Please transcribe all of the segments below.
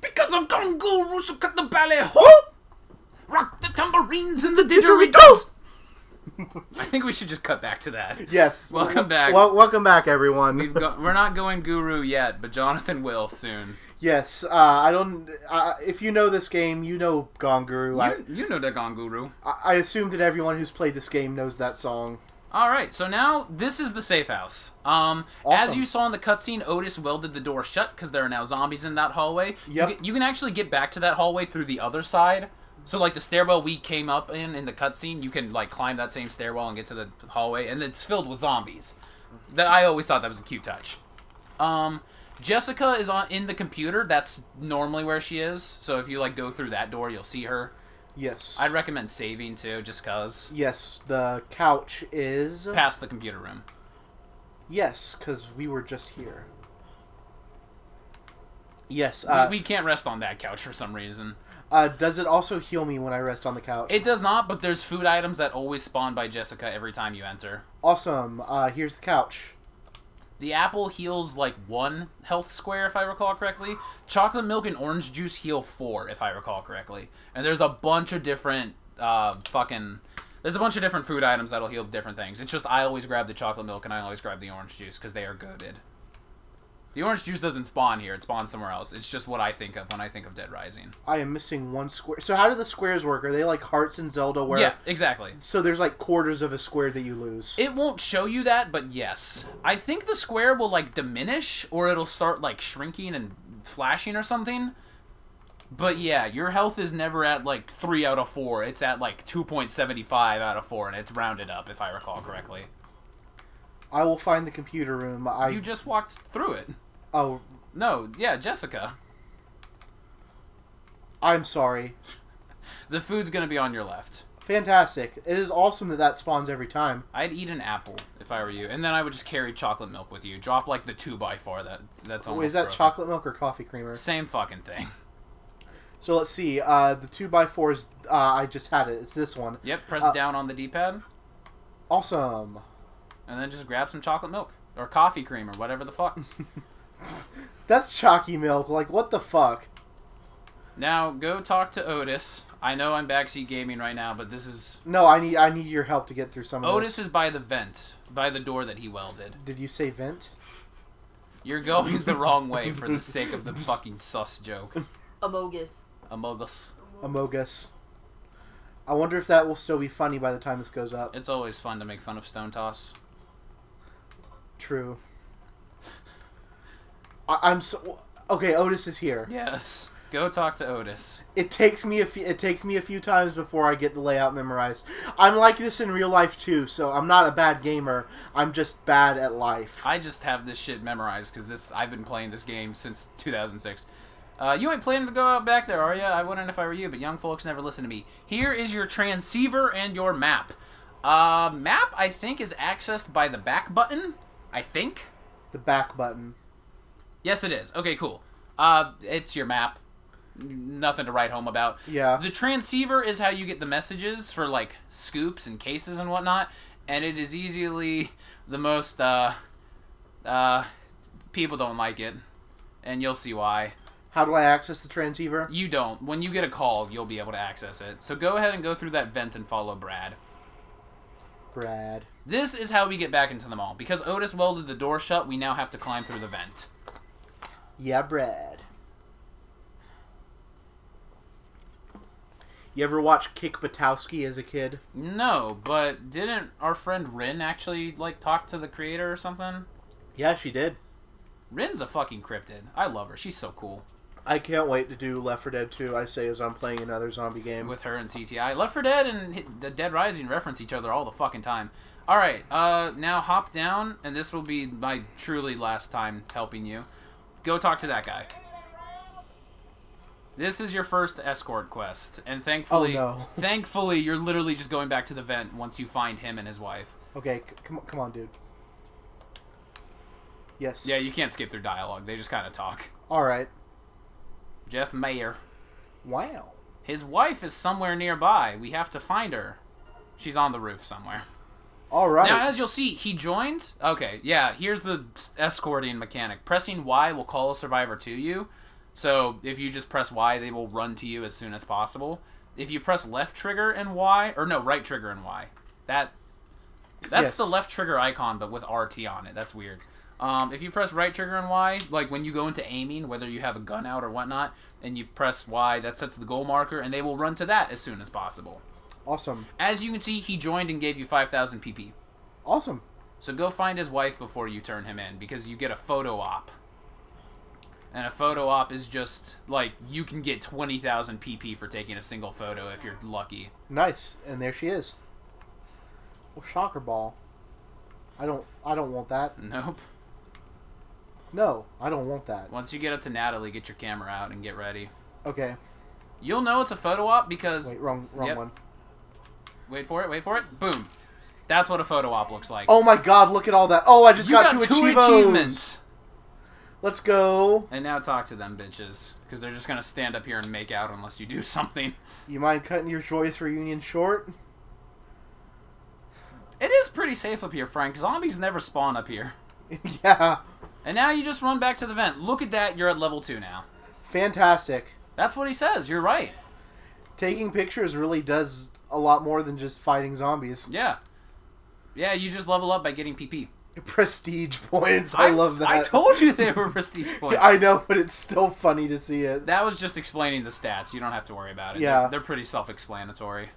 because of Gonguru, so cut the ballet ho! Rock the tambourines and the didgeridoos! I think we should just cut back to that. Yes. Welcome back. Welcome back, everyone. We're not going Guru yet, but Jonathan will soon. Yes. I don't. If you know this game, you know Gonguru. You know the Gonguru. I assume that everyone who's played this game knows that song. All right. So now this is the safe house. Awesome. As you saw in the cutscene, Otis welded the door shut because there are now zombies in that hallway. Yep. You can actually get back to that hallway through the other side. So, like, the stairwell we came up in the cutscene, you can, like, climb that same stairwell and get to the hallway, and it's filled with zombies. I always thought that was a cute touch. Jessica is in the computer. That's normally where she is. So if you, like, go through that door, you'll see her. Yes. I'd recommend saving, too, just because. Yes, the couch is... past the computer room. Yes, because we were just here. Yes. We can't rest on that couch for some reason. Does it also heal me when I rest on the couch? It does not, but there's food items that always spawn by Jessica every time you enter. Awesome. Here's the couch. The apple heals, like, 1 health square, if I recall correctly. Chocolate milk and orange juice heal 4, if I recall correctly. And there's a bunch of different, there's a bunch of different food items that'll heal different things. It's just I always grab the chocolate milk and I always grab the orange juice, because they are goated. The orange juice doesn't spawn here. It spawns somewhere else. It's just what I think of when I think of Dead Rising. I am missing 1 square. So how do the squares work? Are they like hearts in Zelda where... yeah, exactly. So there's like quarters of a square that you lose. It won't show you that, but yes. I think the square will like diminish or it'll start like shrinking and flashing or something. But yeah, your health is never at like 3 out of 4. It's at like 2.75 out of 4 and it's rounded up if I recall correctly. I will find the computer room. You just walked through it. Oh. No, yeah, Jessica. I'm sorry. The food's going to be on your left. Fantastic. It is awesome that that spawns every time. I'd eat an apple if I were you, and then I would just carry chocolate milk with you. Drop, like, the 2x4. That's almost is that broken. Chocolate milk or coffee creamer? Same fucking thing. So let's see. The 2x4 is... I just had it. It's this one. Yep, press down on the D-pad. Awesome. And then just grab some chocolate milk. Or coffee cream or whatever the fuck. That's chalky milk. Like, what the fuck? Now, go talk to Otis. I know I'm backseat gaming right now, but this is... no, I need your help to get through some of this. Otis is by the vent. By the door that he welded. Did you say vent? You're going the wrong way for the sake of the fucking sus joke. Amogus. Amogus. Amogus. I wonder if that will still be funny by the time this goes up. It's always fun to make fun of Stone Toss. True. I'm so okay. Otis is here. Yes. Go talk to Otis. It takes me a few times before I get the layout memorized. I'm like this in real life too, so I'm not a bad gamer. I'm just bad at life. I just have this shit memorized because I've been playing this game since 2006. You ain't planning to go out back there, are ya? I wouldn't if I were you, but young folks never listen to me. Here is your transceiver and your map. Map, I think, is accessed by the back button. I think. The back button. Yes, it is. Okay, cool. It's your map. Nothing to write home about. Yeah. The transceiver is how you get the messages for, like, scoops and cases and whatnot, and it is easily the most, people don't like it, and you'll see why. How do I access the transceiver? You don't. When you get a call, you'll be able to access it. So go ahead and go through that vent and follow Brad. Brad. This is how we get back into the mall. Because Otis welded the door shut, we now have to climb through the vent. Yeah, Brad. You ever watch Kick Buttowski as a kid? No, but didn't our friend Rin actually, like, talk to the creator or something? Yeah, she did. Rin's a fucking cryptid. I love her. She's so cool. I can't wait to do Left 4 Dead 2, I say, as I'm playing another zombie game. With her and CTI. Left 4 Dead and the Dead Rising reference each other all the fucking time. Alright, now hop down, and this will be my truly last time helping you. Go talk to that guy. This is your first escort quest, and thankfully, oh, no. Thankfully, you're literally just going back to the vent once you find him and his wife. Okay, come on, dude. Yes. Yeah, you can't skip through dialogue. They just kind of talk. Alright. Jeff Mayer. Wow. His wife is somewhere nearby. We have to find her. She's on the roof somewhere. All right. Now, as you'll see, he joined. Okay, yeah, here's the escorting mechanic. Pressing Y will call a survivor to you. So if you just press Y, they will run to you as soon as possible. If you press left trigger and Y, or no, right trigger and Y, that's yes. The left trigger icon, but with RT on it. That's weird. If you press right trigger and Y, like when you go into aiming, whether you have a gun out or whatnot, and you press Y, that sets the goal marker, and they will run to that as soon as possible. Awesome. As you can see, he joined and gave you 5,000 PP. Awesome. So go find his wife before you turn him in, because you get a photo op. And a photo op is just, like, you can get 20,000 PP for taking a single photo if you're lucky. Nice. And there she is. Well, shocker ball. I don't want that. Nope. No, I don't want that. Once you get up to Natalie, get your camera out and get ready. Okay. You'll know it's a photo op because... Wait, wrong yep. One. Wait for it. Boom. That's what a photo op looks like. Oh my god, look at all that. Oh, I just got two achievements. Let's go. And now talk to them, bitches. Because they're just going to stand up here and make out unless you do something. You mind cutting your joyous reunion short? It is pretty safe up here, Frank. Zombies never spawn up here. Yeah. And now you just run back to the vent. Look at that. You're at level 2 now. Fantastic. That's what he says. You're right. Taking pictures really does a lot more than just fighting zombies. Yeah. Yeah, you just level up by getting PP. Prestige points. I love that. I told you they were prestige points. I know, but it's still funny to see it. That was just explaining the stats. You don't have to worry about it. Yeah. They're pretty self-explanatory.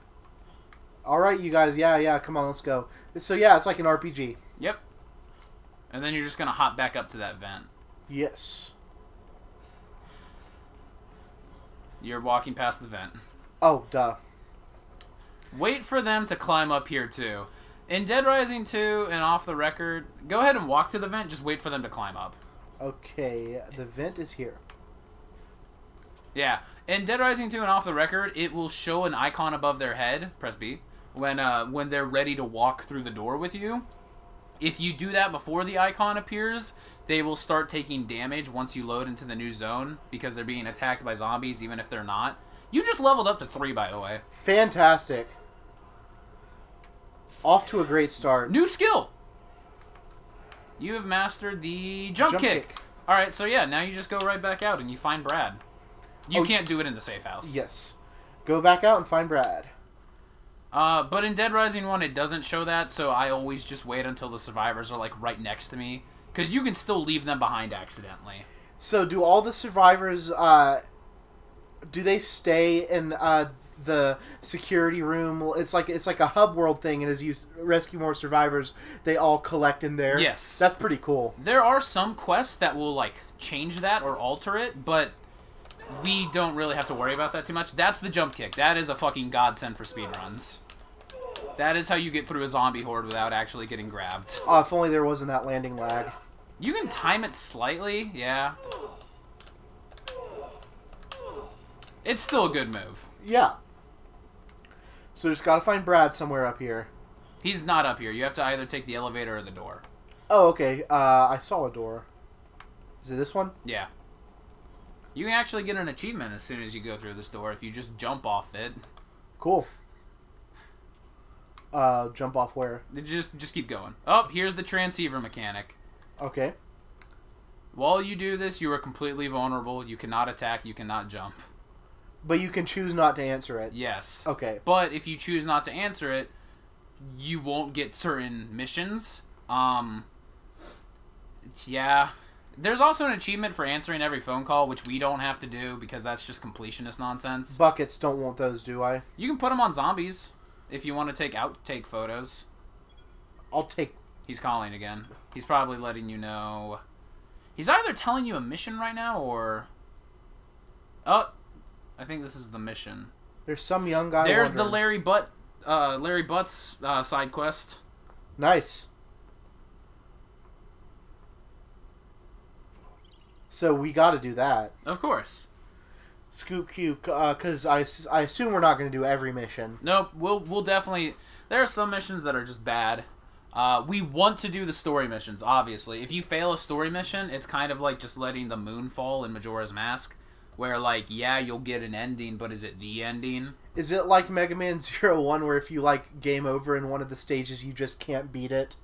All right, you guys. Yeah. Come on, let's go. So, yeah, it's like an RPG. Yep. And then you're just going to hop back up to that vent. Yes. You're walking past the vent. Oh, duh. Wait for them to climb up here, too. In Dead Rising 2 and Off the Record, go ahead and walk to the vent. Just wait for them to climb up. Okay, the vent is here. Yeah. In Dead Rising 2 and Off the Record, it will show an icon above their head. Press B. When they're ready to walk through the door with you. If you do that before the icon appears, they will start taking damage once you load into the new zone because they're being attacked by zombies even if they're not. You just leveled up to 3, by the way. Fantastic. Off to a great start. New skill! You have mastered the jump kick. Alright, so yeah, now you just go right back out and you find Brad. You can't do it in the safe house. Yes. Go back out and find Brad. But in Dead Rising 1, it doesn't show that, so I always just wait until the survivors are, like, right next to me. Because you can still leave them behind accidentally. So do all the survivors, do they stay in, the security room? It's like a hub world thing, and as you rescue more survivors, they all collect in there. Yes. That's pretty cool. There are some quests that will, like, change that or alter it, but... we don't really have to worry about that too much. That's the jump kick. That is a fucking godsend for speedruns. That is how you get through a zombie horde without actually getting grabbed. Oh, if only there wasn't that landing lag. You can time it slightly, yeah. It's still a good move. Yeah. So just gotta find Brad somewhere up here. He's not up here. You have to either take the elevator or the door. Oh, okay. I saw a door. Is it this one? Yeah. You can actually get an achievement as soon as you go through this door if you just jump off it. Cool. Jump off where? Just keep going. Oh, here's the transceiver mechanic. Okay. While you do this, you are completely vulnerable. You cannot attack. You cannot jump. But you can choose not to answer it. Yes. Okay. But if you choose not to answer it, you won't get certain missions. Yeah. There's also an achievement for answering every phone call, which we don't have to do because that's just completionist nonsense. Buckets, don't want those, do I? You can put them on zombies if you want to take outtake photos. I'll take... He's calling again. He's probably letting you know... He's either telling you a mission right now or... Oh, I think this is the mission. There's some young guy wandering. The Larry Butz side quest. Nice. So we got to do that. Of course. Scoop Q, because I assume we're not going to do every mission. Nope, we'll definitely... There are some missions that are just bad. We want to do the story missions, obviously. If you fail a story mission, it's kind of like just letting the moon fall in Majora's Mask, where, like, yeah, you'll get an ending, but is it the ending? Is it like Mega Man 0-1, where if you, like, game over in one of the stages, you just can't beat it?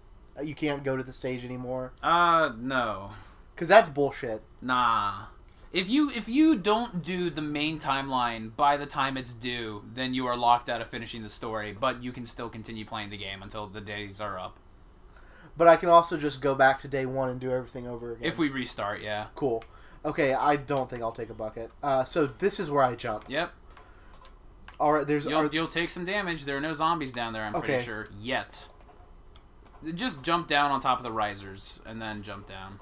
You can't go to the stage anymore? No. Because that's bullshit. Nah. If you don't do the main timeline by the time it's due, then you are locked out of finishing the story, but you can still continue playing the game until the days are up. But I can also just go back to day one and do everything over again. If we restart, yeah. Cool. Okay, I don't think I'll take a bucket. So this is where I jump. Yep. All right, there's... You'll take some damage. There are no zombies down there, I'm pretty sure, yet. Just jump down on top of the risers, and then jump down.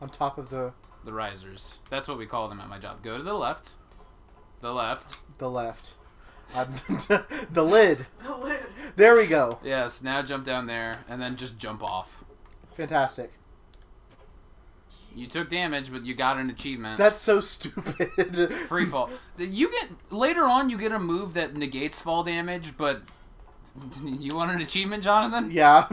On top of the... The risers. That's what we call them at my job. Go to the left. The left. The left. The lid. The lid. There we go. Yes, now jump down there, and then just jump off. Fantastic. You took damage, but you got an achievement. That's so stupid. Free fall. You get, later on, you get a move that negates fall damage, but you want an achievement, Jonathan? Yeah.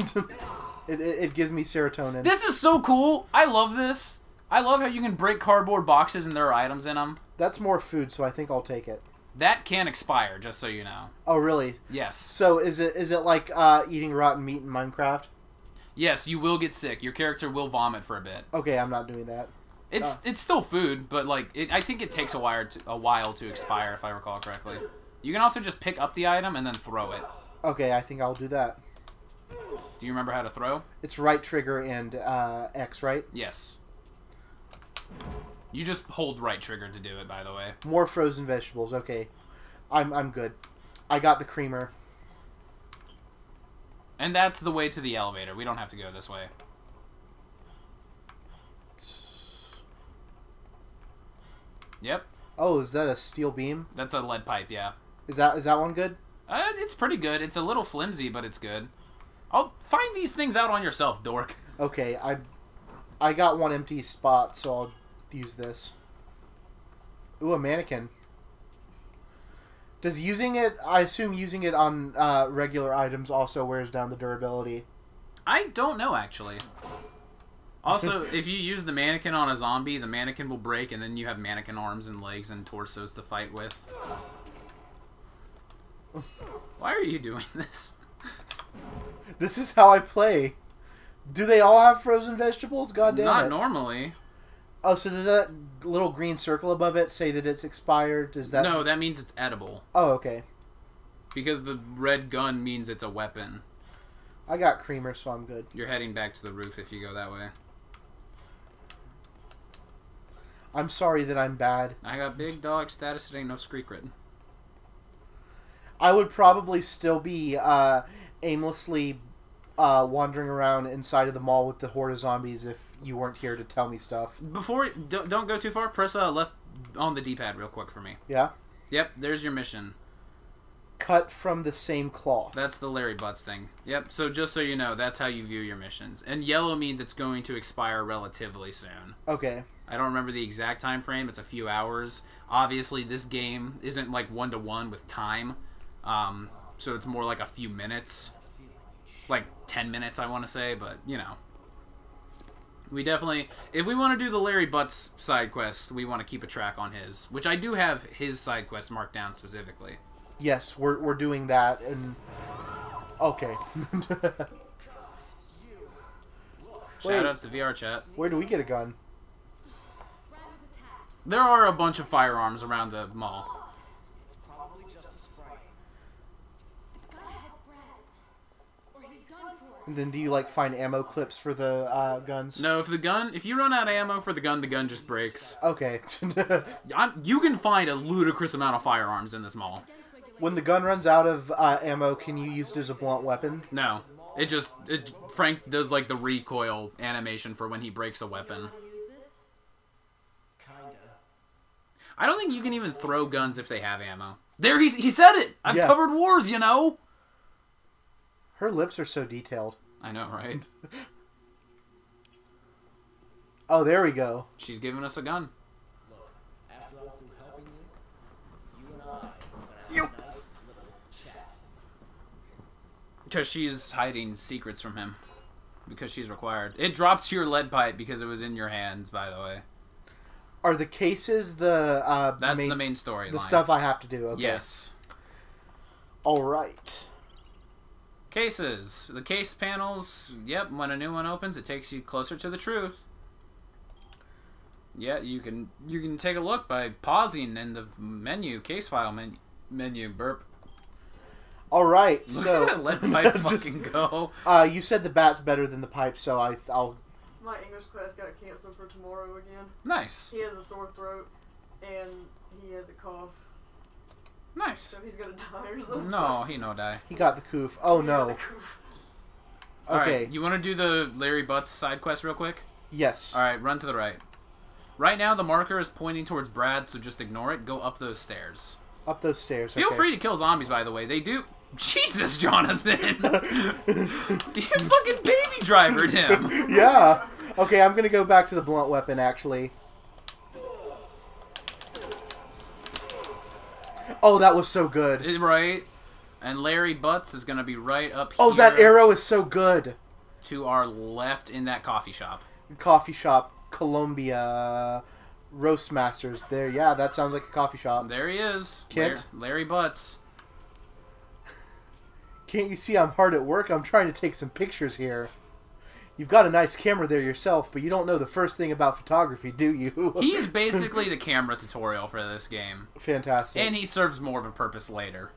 It gives me serotonin. This is so cool. I love this. I love how you can break cardboard boxes and there are items in them. That's more food, so I think I'll take it. That can expire, just so you know. Oh, really? Yes. So is it like eating rotten meat in Minecraft? Yes, you will get sick. Your character will vomit for a bit. Okay, I'm not doing that. It's still food, but like I think it takes a while to expire, if I recall correctly. You can also just pick up the item and then throw it. Okay, I think I'll do that. Do you remember how to throw? It's right trigger and X, right? Yes. You just hold right trigger to do it, by the way. More frozen vegetables. Okay, I'm good. I got the creamer. And that's the way to the elevator. We don't have to go this way. Yep. Oh, is that a steel beam? That's a lead pipe. Yeah. Is that one good? It's pretty good. It's a little flimsy, but it's good. I'll find these things out on yourself, dork. Okay, I got one empty spot, so I'll use this. Ooh, a mannequin. Does using it... I assume using it on regular items also wears down the durability. I don't know, actually. Also, if you use the mannequin on a zombie, the mannequin will break, and then you have mannequin arms and legs and torsos to fight with. Why are you doing this? This is how I play. Do they all have frozen vegetables? God damn it. Not normally. Oh, so does that little green circle above it say that it's expired? Does that... No, that means it's edible. Oh, okay. Because the red gun means it's a weapon. I got creamer, so I'm good. You're heading back to the roof if you go that way. I'm sorry that I'm bad. I got big dog status. It ain't no secret. I would probably still be aimlessly... wandering around inside of the mall with the horde of zombies if you weren't here to tell me stuff. Before... Don't go too far. Press left on the D-pad real quick for me. Yeah? Yep, there's your mission. Cut from the same cloth. That's the Larry Butz thing. Yep, so just so you know, that's how you view your missions. And yellow means it's going to expire relatively soon. Okay. I don't remember the exact time frame. It's a few hours. Obviously, this game isn't like one-to-one with time. So it's more like a few minutes. Like 10 minutes, I want to say, but you know, we definitely, if we want to do the Larry Butz side quest, we want to keep a track on his, which I do have his side quest marked down specifically. Yes, we're doing that, and okay. Shoutouts to VR chat. Where do we get a gun? There are a bunch of firearms around the mall. And then do you, like, find ammo clips for the guns? No, if you run out of ammo for the gun just breaks. Okay. You can find a ludicrous amount of firearms in this mall. When the gun runs out of ammo, can you use it as a blunt weapon? No. Frank does, like, the recoil animation for when he breaks a weapon. I don't think you can even throw guns if they have ammo. There, he said it! I've covered wars, you know! Her lips are so detailed. I know, right? Oh, there we go. She's giving us a gun. Look, after all through helping you, you and I are gonna have a nice little chat. Because she's hiding secrets from him. Because she's required. It dropped to your lead pipe because it was in your hands, by the way. Are the cases the that's the main storyline. The stuff I have to do, okay. Yes. All right. Cases. The case panels, yep, when a new one opens, it takes you closer to the truth. Yeah, you can take a look by pausing in the menu, case file menu, burp. All right, so let my fucking go. You said the bat's better than the pipe, so I'll. My English class got canceled for tomorrow again. Nice. He has a sore throat, and he has a cough. Nice. So he's gonna die or something. No, he no die. He got the coof. Oh no. Okay. All right, you want to do the Larry Butz side quest real quick? Yes. All right, run to the right. Right now, the marker is pointing towards Brad, so just ignore it. Go up those stairs. Up those stairs. Feel free to kill zombies, by the way. They do. Jesus, Jonathan! You fucking baby drivered him. Yeah. Okay, I'm gonna go back to the blunt weapon actually. Oh, that was so good. Right. And Larry Butz is gonna be right up here. Oh, that arrow is so good. To our left in that coffee shop. Coffee shop, Colombia Roastmasters. There, yeah, that sounds like a coffee shop. There he is. Kent. Larry Butz. Can't you see I'm hard at work? I'm trying to take some pictures here. You've got a nice camera there yourself, but you don't know the first thing about photography, do you? He's basically the camera tutorial for this game. Fantastic. And he serves more of a purpose later.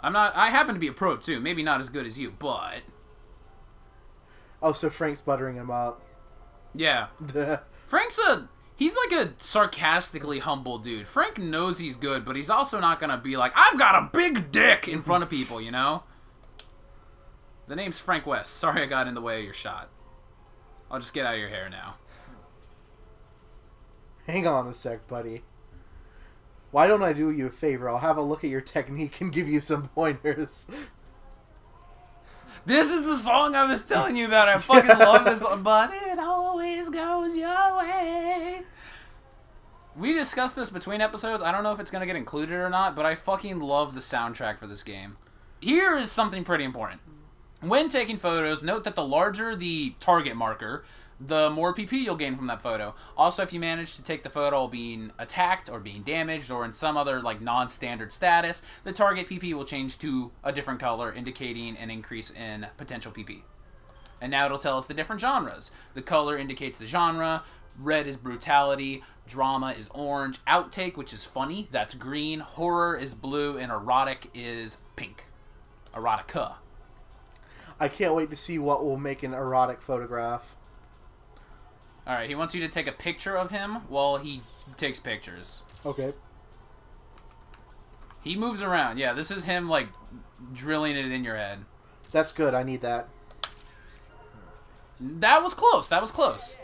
I happen to be a pro too. Maybe not as good as you, but... Oh, so Frank's buttering him up. Yeah. Frank's a... He's like a sarcastically humble dude. Frank knows he's good, but he's also not going to be like, I've got a big dick in front of people, you know? The name's Frank West. Sorry I got in the way of your shot. I'll just get out of your hair now. Hang on a sec, buddy. Why don't I do you a favor? I'll have a look at your technique and give you some pointers. This is the song I was telling you about. I fucking love this song. But it always goes your way. We discussed this between episodes. I don't know if it's going to get included or not, but I fucking love the soundtrack for this game. Here is something pretty important. When taking photos, note that the larger the target marker, the more PP you'll gain from that photo. Also, if you manage to take the photo being attacked or being damaged or in some other like non-standard status, the target PP will change to a different color, indicating an increase in potential PP. And now it'll tell us the different genres. The color indicates the genre. Red is brutality. Drama is orange. Outtake, which is funny, that's green. Horror is blue. And erotic is pink. Erotica. I can't wait to see what will make an erotic photograph. All right, he wants you to take a picture of him while he takes pictures. Okay. He moves around. Yeah, this is him, like, drilling it in your head. That's good. I need that. That was close. That was close.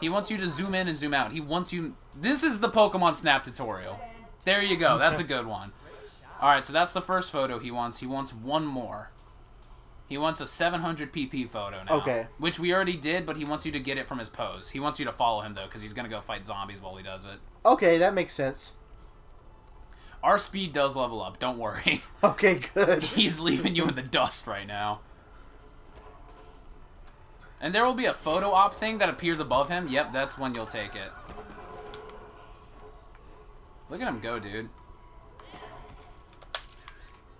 He wants you to zoom in and zoom out. He wants you... This is the Pokemon Snap tutorial. There you go. That's a good one. All right, so that's the first photo he wants. He wants one more. He wants a 700 PP photo now. Okay. Which we already did, but he wants you to get it from his pose. He wants you to follow him, though, because he's going to go fight zombies while he does it. Okay, that makes sense. Our speed does level up. Don't worry. Okay, good. He's leaving you in the dust right now. And there will be a photo op thing that appears above him. Yep, that's when you'll take it. Look at him go, dude.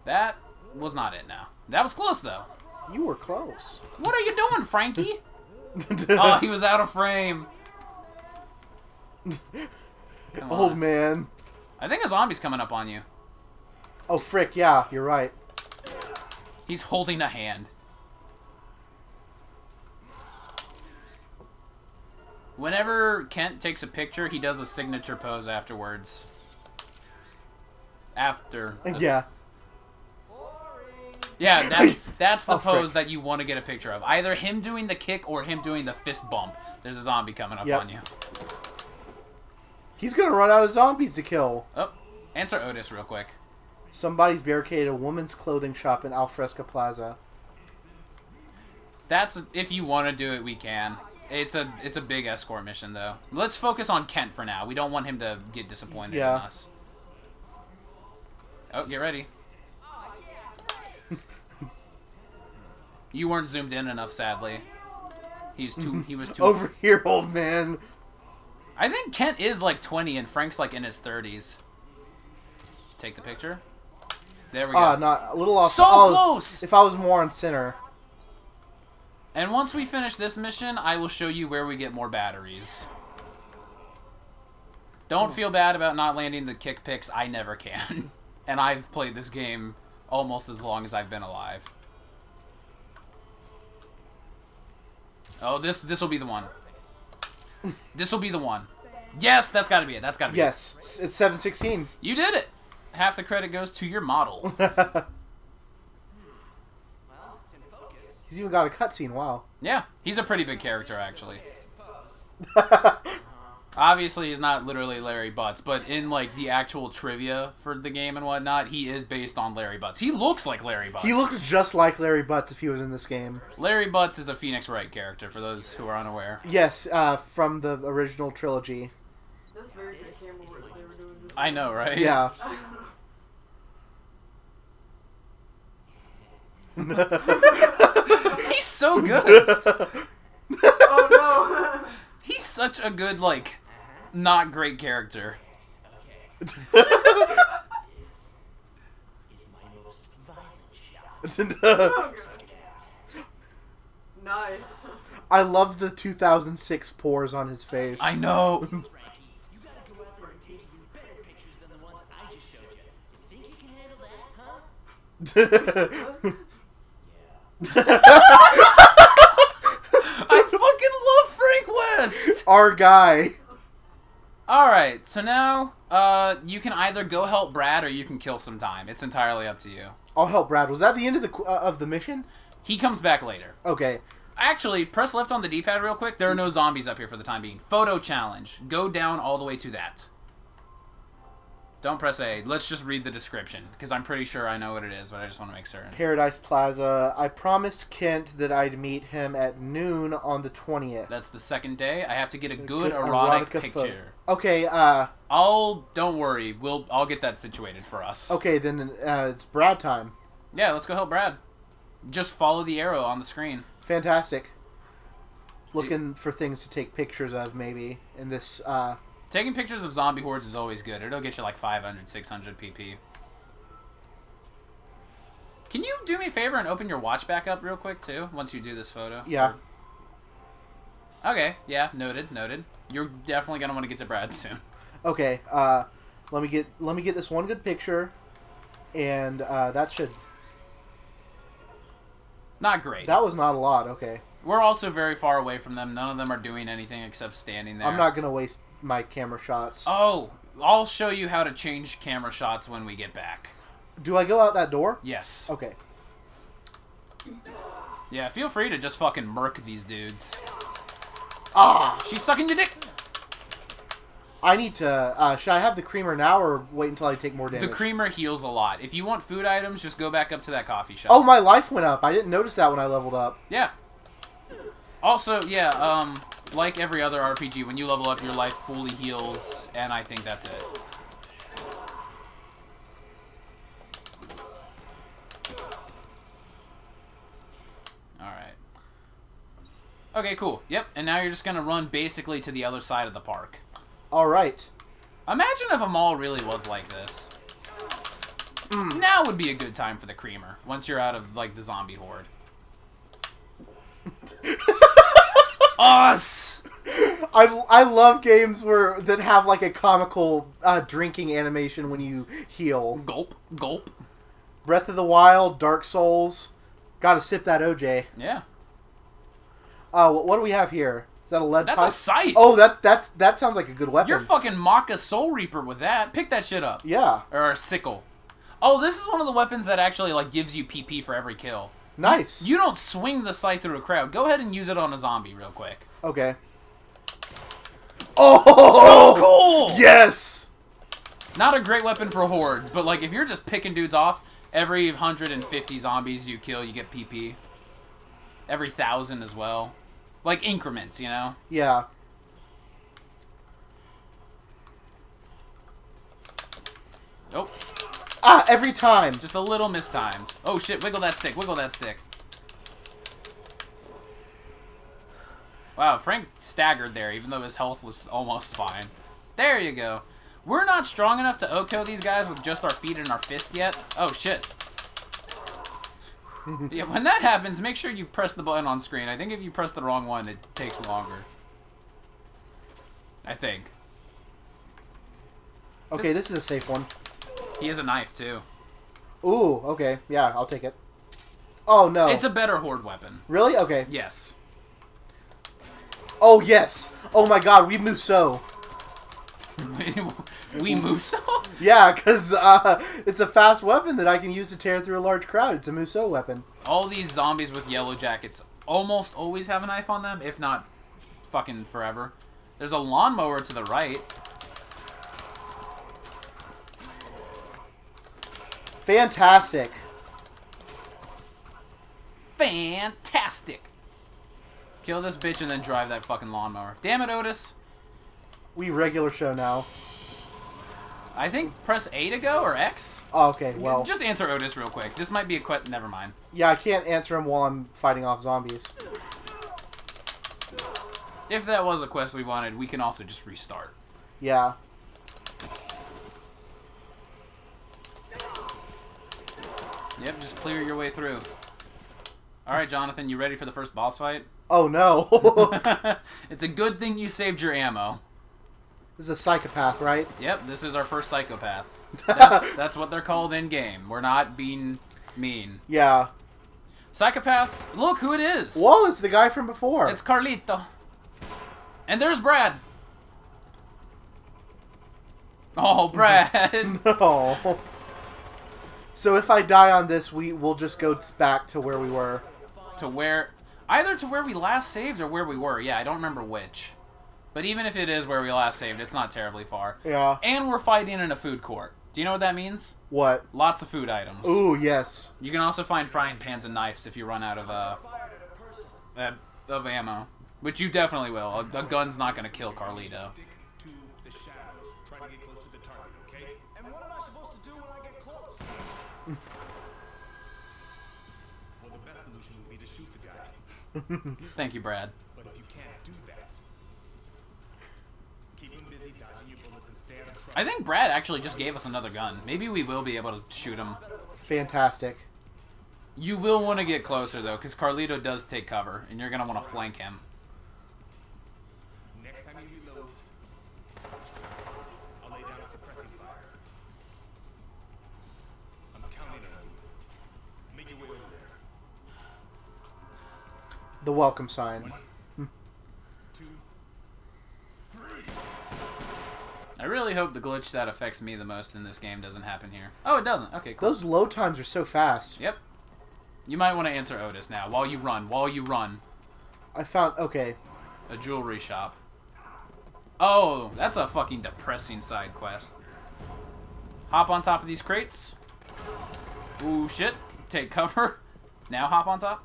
That was not it now. That was close, though. You were close. What are you doing, Frankie? Oh, he was out of frame. Old man. I think a zombie's coming up on you. Oh, frick, yeah, you're right. He's holding a hand. Whenever Kent takes a picture, he does a signature pose afterwards. After. Yeah. Yeah, that's the pose frick. That you want to get a picture of. Either him doing the kick or him doing the fist bump. There's a zombie coming up on you. He's going to run out of zombies to kill. Oh, answer Otis real quick. Somebody's barricaded a woman's clothing shop in Alfresco Plaza. That's... If you want to do it, we can. It's a big escort mission, though. Let's focus on Kent for now. We don't want him to get disappointed in us. Oh, get ready. You weren't zoomed in enough, sadly. He was too over here, old man. I think Kent is like 20 and Frank's like in his 30s. Take the picture. There we go. Not a little off. So close. If I was more on center. And once we finish this mission, I will show you where we get more batteries. Don't feel bad about not landing the kick picks. I never can. And I've played this game almost as long as I've been alive. Oh, this will be the one. This will be the one. Yes, that's got to be it. That's got to be it. Yes, it's 716. You did it. Half the credit goes to your model. He's even got a cutscene. Wow. Yeah, he's a pretty big character, actually. Obviously, he's not literally Larry Butz, but in like the actual trivia for the game and whatnot, he is based on Larry Butz. He looks like Larry Butz. He looks just like Larry Butz if he was in this game. Larry Butz is a Phoenix Wright character, for those who are unaware. Yes, from the original trilogy. That's very good camera work they were doing. I know, right? Yeah. He's so good. Oh no. He's such a good, like, not great character. Nice. I love the 2006 pores on his face. I know. I fucking love Frank West! Our guy. Alright, so now you can either go help Brad or you can kill some time. It's entirely up to you. I'll help Brad. Was that the end of the mission? He comes back later. Okay. Actually, press left on the D-pad real quick. There are no zombies up here for the time being. Photo challenge. Go down all the way to that. Don't press A. Let's just read the description, because I'm pretty sure I know what it is, but I just want to make certain. Paradise Plaza. I promised Kent that I'd meet him at noon on the 20th. That's the second day. I have to get a good erotic picture. Okay, don't worry. I'll get that situated for us. Okay, then it's Brad time. Yeah, let's go help Brad. Just follow the arrow on the screen. Fantastic. Looking for things to take pictures of, maybe, in this... Taking pictures of zombie hordes is always good. It'll get you like 500, 600 PP. Can you do me a favor and open your watch back up real quick, too, once you do this photo? Yeah. Okay, yeah, noted, noted. You're definitely going to want to get to Brad soon. Okay, let me get this one good picture, and that should... Not great. That was not a lot, okay. We're also very far away from them. None of them are doing anything except standing there. I'm not going to waste... my camera shots. Oh, I'll show you how to change camera shots when we get back. Do I go out that door? Yes. Okay. Yeah, feel free to just fucking murk these dudes. Ah! She's sucking your dick! I need to... should I have the creamer now or wait until I take more damage? The creamer heals a lot. If you want food items, just go back up to that coffee shop. Oh, my life went up. I didn't notice that when I leveled up. Yeah. Also, yeah, like every other RPG, when you level up, your life fully heals, and I think that's it. Alright. Okay, cool. Yep, and now you're just going to run basically to the other side of the park. Alright. Imagine if a mall really was like this. Mm. Now would be a good time for the creamer, once you're out of, like, the zombie horde. Us. I love games that have like a comical drinking animation when you heal. Gulp, gulp. Breath of the Wild, Dark Souls. Gotta sip that OJ. Yeah. What do we have here? Is that a lead pipe? That's a scythe. Oh, that sounds like a good weapon. You're fucking Maka Soul Reaper with that. Pick that shit up. Yeah. Or a sickle. Oh, this is one of the weapons that actually like gives you PP for every kill. Nice. You don't swing the scythe through a crowd. Go ahead and use it on a zombie real quick. Okay. Oh! So cool! Yes! Not a great weapon for hordes, but like if you're just picking dudes off, every 150 zombies you kill, you get PP. Every 1,000 as well. Like increments, you know? Yeah. Nope. Ah, every time. Just a little mistimed. Oh, shit. Wiggle that stick. Wiggle that stick. Wow, Frank staggered there, even though his health was almost fine. There you go. We're not strong enough to OKO these guys with just our feet and our fist yet. Oh, shit. Yeah, when that happens, make sure you press the button on screen. I think if you press the wrong one, it takes longer. I think. Okay, this is a safe one. He has a knife, too. Ooh, okay. Yeah, I'll take it. Oh, no. It's a better horde weapon. Really? Okay. Yes. Oh, yes. Oh, my God. We move so. We Muso? Yeah, because it's a fast weapon that I can use to tear through a large crowd. It's a Muso weapon. All these zombies with yellow jackets almost always have a knife on them, if not fucking forever. There's a lawnmower to the right. Fantastic. Fantastic. Kill this bitch and then drive that fucking lawnmower. Damn it, Otis. We regular show now. I think press A to go, or X? Oh, okay, well... Just answer Otis real quick. This might be a quest... Never mind. Yeah, I can't answer him while I'm fighting off zombies. If that was a quest we wanted, we can also just restart. Yeah. Yep, just clear your way through. Alright, Jonathan, you ready for the first boss fight? Oh, no. It's a good thing you saved your ammo. This is a psychopath, right? Yep, this is our first psychopath. That's what they're called in-game. We're not being mean. Yeah. Psychopaths, look who it is! Whoa, it's the guy from before. It's Carlito. And there's Brad. Oh, Brad! No. So if I die on this, we'll just go back to where we were. To where... Either to where we last saved or where we were. Yeah, I don't remember which. But even if it is where we last saved, it's not terribly far. Yeah. And we're fighting in a food court. Do you know what that means? What? Lots of food items. Ooh, yes. You can also find frying pans and knives if you run out of ammo. Which you definitely will. A gun's not going to kill Carlito. Thank you, Brad. But if you can't do that, keep him busy dodging your bullets and stay out of trouble. I think Brad actually just gave us another gun. Maybe we will be able to shoot him. Fantastic. You will want to get closer, though, because Carlito does take cover, and you're going to want to flank him. Next time you reload, I'll lay down a suppressing fire. I'm counting on you. Make your way over there. The welcome sign. 1, 2, 3. I really hope the glitch that affects me the most in this game doesn't happen here. Oh, it doesn't. Okay, cool. Those load times are so fast. Yep. You might want to answer Otis now, while you run. While you run. I found... Okay. A jewelry shop. Oh, that's a fucking depressing side quest. Hop on top of these crates. Ooh, shit. Take cover. Now hop on top.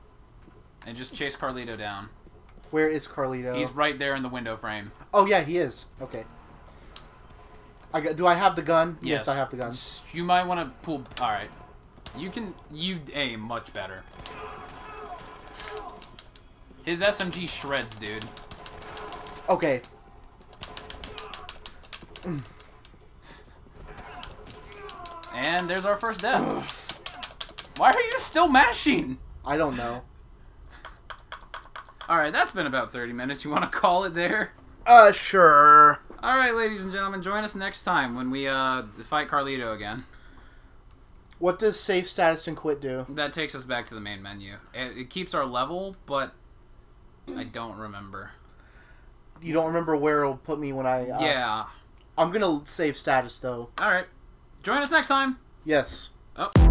And just chase Carlito down. Where is Carlito? He's right there in the window frame. Oh, yeah, he is. Okay. Do I have the gun? Yes, I have the gun. You might want to pull... All right. You aim much better. His SMG shreds, dude. Okay. And there's our first death. Why are you still mashing? I don't know. Alright, that's been about 30 minutes. You want to call it there? Sure. Alright, ladies and gentlemen, join us next time when we fight Carlito again. What does save status and quit do? That takes us back to the main menu. It keeps our level, but I don't remember. You don't remember where it'll put me when I... yeah. I'm going to save status, though. Alright. Join us next time. Yes. Oh.